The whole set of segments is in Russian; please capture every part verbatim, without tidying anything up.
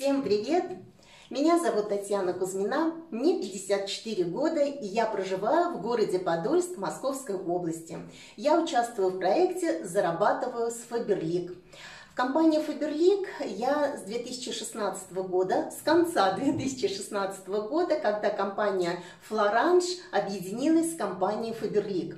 Всем привет! Меня зовут Татьяна Кузьмина, мне пятьдесят четыре года, и я проживаю в городе Подольск Московской области. Я участвую в проекте «Зарабатываю с Faberlic». В компании Faberlic я с две тысячи шестнадцатого года, с конца две тысячи шестнадцатого года, когда компания Florange объединилась с компанией Faberlic.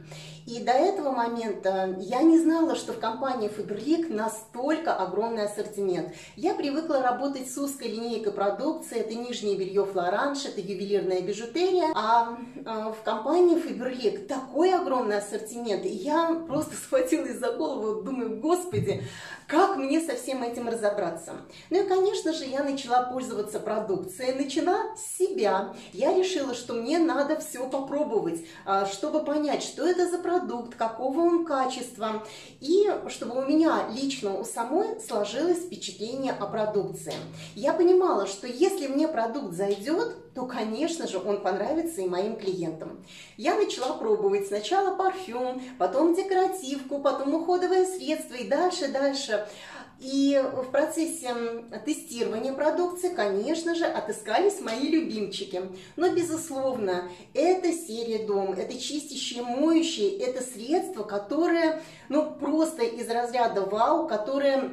И до этого момента я не знала, что в компании Faberlic настолько огромный ассортимент. Я привыкла работать с узкой линейкой продукции. Это нижнее белье Florange, это ювелирная бижутерия. А в компании Faberlic такой огромный ассортимент. И я просто схватилась за голову, думаю, господи, как мне со всем этим разобраться? Ну и, конечно же, я начала пользоваться продукцией, начала с себя. Я решила, что мне надо все попробовать, чтобы понять, что это за продукция, продукт, какого он качества, и чтобы у меня лично у самой сложилось впечатление о продукции. Я понимала, что если мне продукт зайдет, то, конечно же, он понравится и моим клиентам. Я начала пробовать сначала парфюм, потом декоративку, потом уходовое средство и дальше, дальше. И в процессе тестирования продукции, конечно же, отыскались мои любимчики. Но, безусловно, это серия «Дом», это чистящие, моющие, это средства, которые, ну, просто из разряда «Вау», которые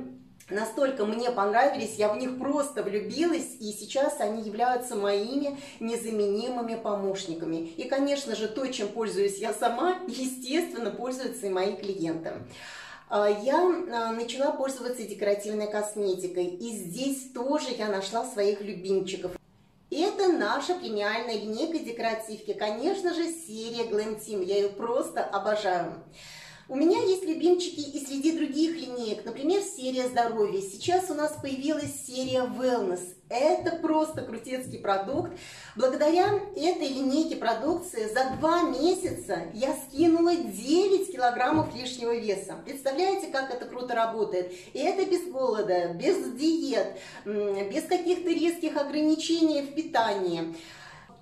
настолько мне понравились, я в них просто влюбилась, и сейчас они являются моими незаменимыми помощниками. И, конечно же, то, чем пользуюсь я сама, естественно, пользуются и мои клиенты. Я начала пользоваться декоративной косметикой, и здесь тоже я нашла своих любимчиков. Это наша премиальная линейка декоративки, конечно же, серия Glam Team, я ее просто обожаю. У меня есть любимчики и среди других линеек, например, серия здоровья. Сейчас у нас появилась серия Wellness. Это просто крутецкий продукт. Благодаря этой линейке продукции за два месяца я скинула девять килограммов лишнего веса. Представляете, как это круто работает? И это без голода, без диет, без каких-то резких ограничений в питании.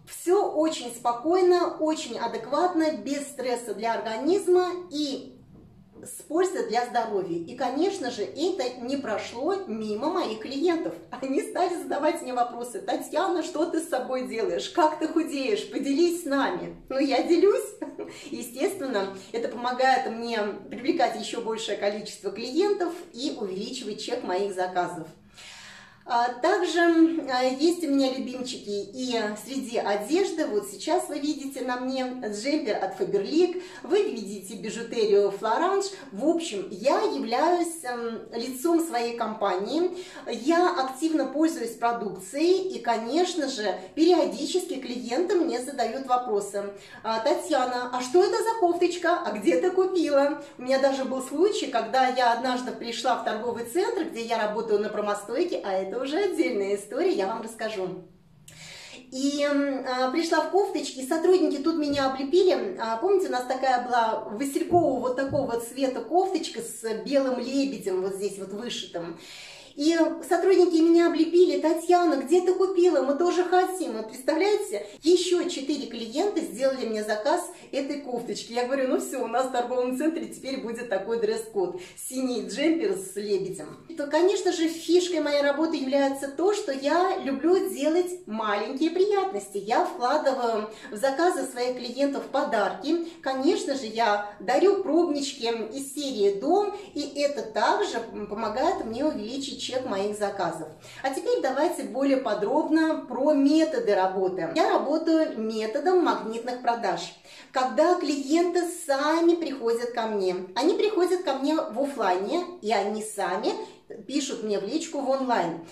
Все очень спокойно, очень адекватно, без стресса для организма и с пользой для здоровья. И, конечно же, это не прошло мимо моих клиентов. Они стали задавать мне вопросы. Татьяна, что ты с собой делаешь? Как ты худеешь? Поделись с нами. Ну, я делюсь. Естественно, это помогает мне привлекать еще большее количество клиентов и увеличивать чек моих заказов. Также есть у меня любимчики и среди одежды. Вот сейчас вы видите на мне джемпер от Faberlic, вы видите бижутерию Florange. В общем, я являюсь лицом своей компании, я активно пользуюсь продукцией, и, конечно же, периодически клиенты мне задают вопросы. Татьяна, а что это за кофточка? А где ты купила? У меня даже был случай, когда я однажды пришла в торговый центр, где я работаю на промостойке, а это уже отдельная история, я вам расскажу. И э, пришла в кофточке, и сотрудники тут меня облепили. А, помните, у нас такая была василькового вот такого цвета кофточка с белым лебедем вот здесь вот вышитым. И сотрудники меня облепили. Татьяна, где ты купила? Мы тоже хотим. Вот представляете, еще четыре клиента сделали мне заказ этой кофточки. Я говорю, ну все, у нас в торговом центре теперь будет такой дресс-код. Синий джемпер с лебедем. То, конечно же, фишкой моей работы является то, что я люблю делать маленькие приятности. Я вкладываю в заказы своих клиентов подарки. Конечно же, я дарю пробнички из серии «Дом», и это также помогает мне увеличить чек моих заказов. А теперь давайте более подробно про методы работы. Я работаю методом магнитных продаж. Когда клиенты сами приходят ко мне, они приходят ко мне в офлайне, и они сами пишут мне в личку в онлайн.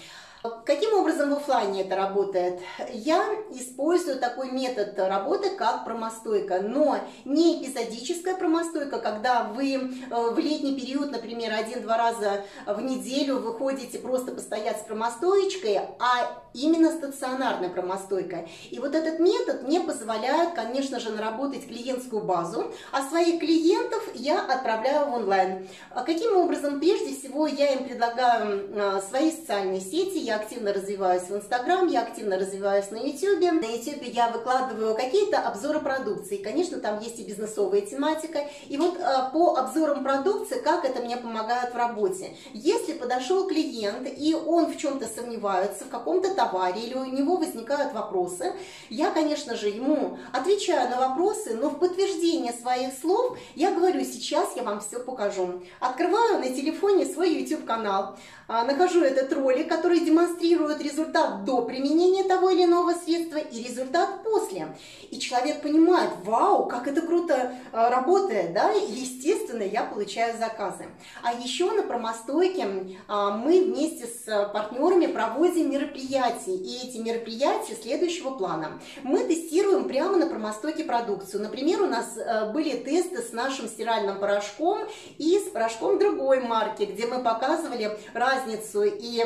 Каким образом в офлайне это работает? Я использую такой метод работы, как промостойка, но не эпизодическая промостойка, когда вы в летний период, например, один-два раза в неделю выходите просто постоять с промостоечкой, а именно стационарная промостойка. И вот этот метод мне позволяет, конечно же, наработать клиентскую базу, а своих клиентов я отправляю в онлайн. Каким образом? Прежде всего, я им предлагаю свои социальные сети, я я активно развиваюсь в Instagram, я активно развиваюсь на YouTube. На YouTube я выкладываю какие-то обзоры продукции. Конечно, там есть и бизнесовая тематика. И вот по обзорам продукции, как это мне помогает в работе. Если подошел клиент, и он в чем-то сомневается, в каком-то товаре, или у него возникают вопросы, я, конечно же, ему отвечаю на вопросы, но в подтверждение своих слов я говорю: сейчас я вам все покажу. Открываю на телефоне свой YouTube-канал, нахожу этот ролик, который демонстрирует результат до применения того или иного средства и результат после. И человек понимает: вау, как это круто работает, да, и, естественно, я получаю заказы. А еще на промостойке мы вместе с партнерами проводим мероприятия, и эти мероприятия следующего плана. Мы тестируем прямо на промостойке продукцию. Например, у нас были тесты с нашим стиральным порошком и с порошком другой марки, где мы показывали разницу, и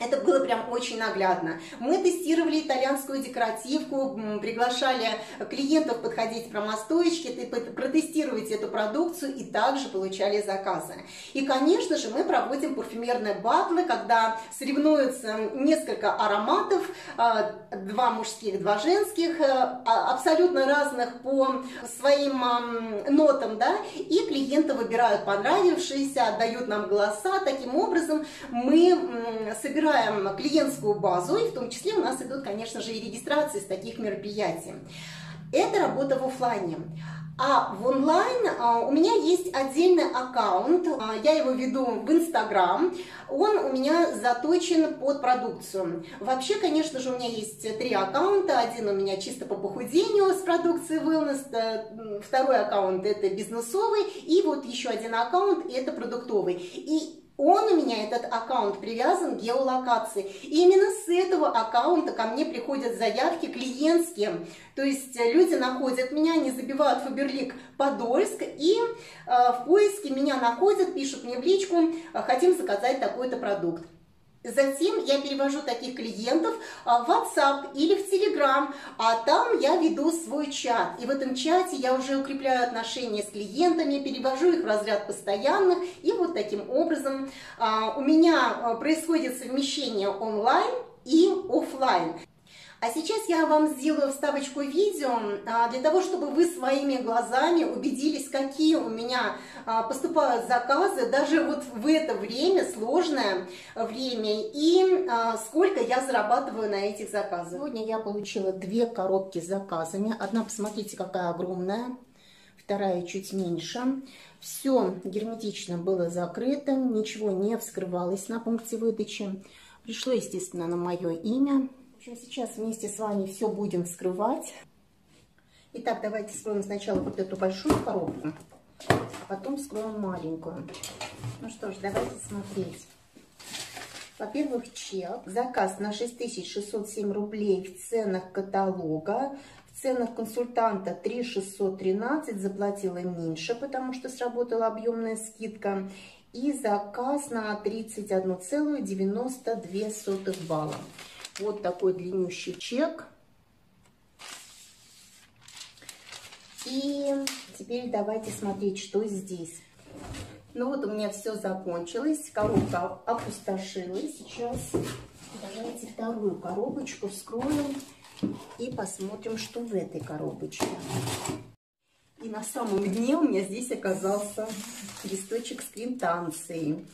это было прям очень наглядно. Мы тестировали итальянскую декоративку, приглашали клиентов подходить к промостоечке, протестировать эту продукцию, и также получали заказы. И, конечно же, мы проводим парфюмерные батлы, когда соревнуются несколько ароматов, два мужских, два женских, абсолютно разных по своим нотам, да, и клиенты выбирают понравившиеся, отдают нам голоса. Таким образом мы собираем клиентскую базу, и в том числе у нас идут, конечно же, и регистрации с таких мероприятий. Это работа в офлайне. А в онлайн у меня есть отдельный аккаунт, я его веду в Instagram, он у меня заточен под продукцию. Вообще, конечно же, у меня есть три аккаунта, один у меня чисто по похудению с продукцией Wellness, второй аккаунт это бизнесовый, и вот еще один аккаунт это продуктовый. И он у меня, этот аккаунт, привязан к геолокации. И именно с этого аккаунта ко мне приходят заявки клиентские. То есть люди находят меня, они забивают Фаберлик Подольск, и э, в поиске меня находят, пишут мне в личку: хотим заказать такой-то продукт. Затем я перевожу таких клиентов в WhatsApp или в Telegram, а там я веду свой чат. И в этом чате я уже укрепляю отношения с клиентами, перевожу их в разряд постоянных. И вот таким образом у меня происходит совмещение онлайн и офлайн. А сейчас я вам сделаю вставочку видео для того, чтобы вы своими глазами убедились, какие у меня поступают заказы даже вот в это время, сложное время, и сколько я зарабатываю на этих заказах. Сегодня я получила две коробки с заказами. Одна, посмотрите, какая огромная, вторая чуть меньше. Все герметично было закрыто, ничего не вскрывалось на пункте выдачи. Пришло, естественно, на мое имя. В общем, сейчас вместе с вами все будем вскрывать. Итак, давайте вскроем сначала вот эту большую коробку, а потом вскроем маленькую. Ну что ж, давайте смотреть. Во-первых, чек. Заказ на шесть тысяч шестьсот семь рублей в ценах каталога. В ценах консультанта три тысячи шестьсот тринадцать, заплатила меньше, потому что сработала объемная скидка. И заказ на тридцать одна целая девяносто две сотых балла. Вот такой длиннющий чек. И теперь давайте смотреть, что здесь. Ну вот у меня все закончилось, коробка опустошилась. Сейчас давайте вторую коробочку вскроем и посмотрим, что в этой коробочке. И на самом дне у меня здесь оказался листочек с квитанцией.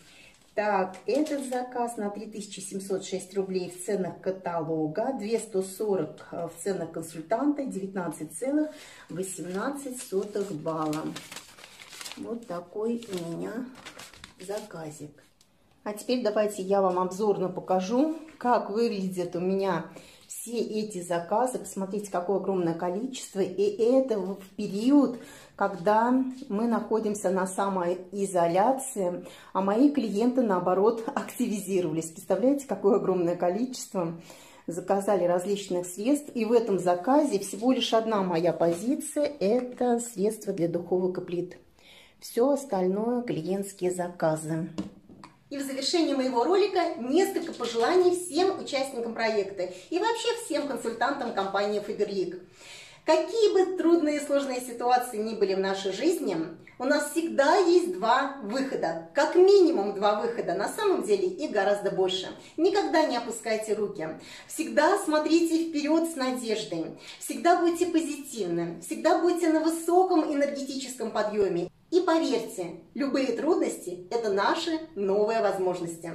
Так, этот заказ на три тысячи семьсот шесть рублей в ценах каталога, две тысячи сто сорок в ценах консультанта, девятнадцать целых восемнадцать сотых балла. Вот такой у меня заказик. А теперь давайте я вам обзорно покажу, как выглядят у меня все эти заказы. Посмотрите, какое огромное количество. И это в период, когда мы находимся на самоизоляции, а мои клиенты, наоборот, активизировались. Представляете, какое огромное количество заказали различных средств. И в этом заказе всего лишь одна моя позиция – это средства для духовок и плит. Все остальное – клиентские заказы. И в завершении моего ролика несколько пожеланий всем участникам проекта и вообще всем консультантам компании Faberlic. Какие бы трудные и сложные ситуации ни были в нашей жизни, у нас всегда есть два выхода. Как минимум два выхода, на самом деле и гораздо больше. Никогда не опускайте руки. Всегда смотрите вперед с надеждой. Всегда будьте позитивны. Всегда будьте на высоком энергетическом подъеме. И поверьте, любые трудности – это наши новые возможности.